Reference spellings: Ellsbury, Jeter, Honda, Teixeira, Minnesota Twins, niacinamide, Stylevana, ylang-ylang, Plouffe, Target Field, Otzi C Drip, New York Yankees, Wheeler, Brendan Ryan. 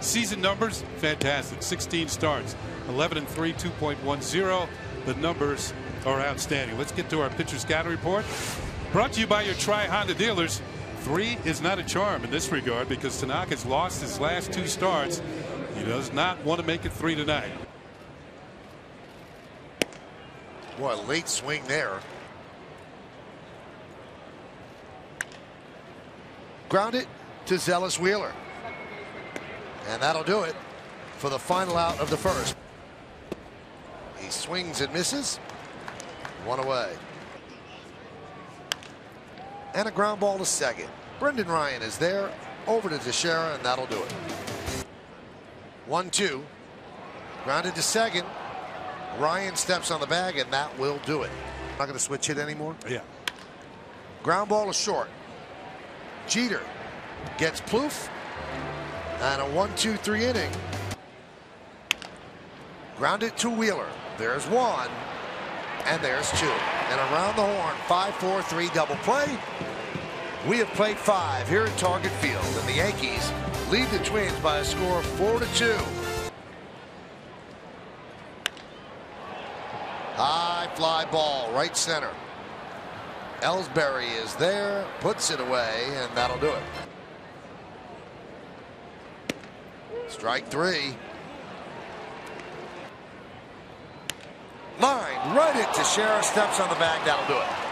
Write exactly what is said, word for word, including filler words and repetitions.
Season numbers, fantastic. sixteen starts, eleven and three, two point one zero. The numbers are outstanding. Let's get to our pitcher scouting report. Brought to you by your Tri Honda dealers. Three is not a charm in this regard because Tanaka's lost his last two starts. He does not want to make it three tonight. What a late swing there. Ground it to Zealous Wheeler. And that'll do it for the final out of the first. He swings and misses. One away. And a ground ball to second. Brendan Ryan is there. Over to Teixeira, and that'll do it. one two. Grounded to second. Ryan steps on the bag, and that will do it. Not going to switch hit anymore? Yeah. Ground ball is short. Jeter gets Plouffe. And a one two three inning. Ground it to Wheeler. There's one. And there's two. And around the horn, five four three double play. We have played five here at Target Field. And the Yankees lead the Twins by a score of four to two. High fly ball, right center. Ellsbury is there, puts it away, and that'll do it. Strike three. Line right at Teixeira, steps on the bag, that'll do it.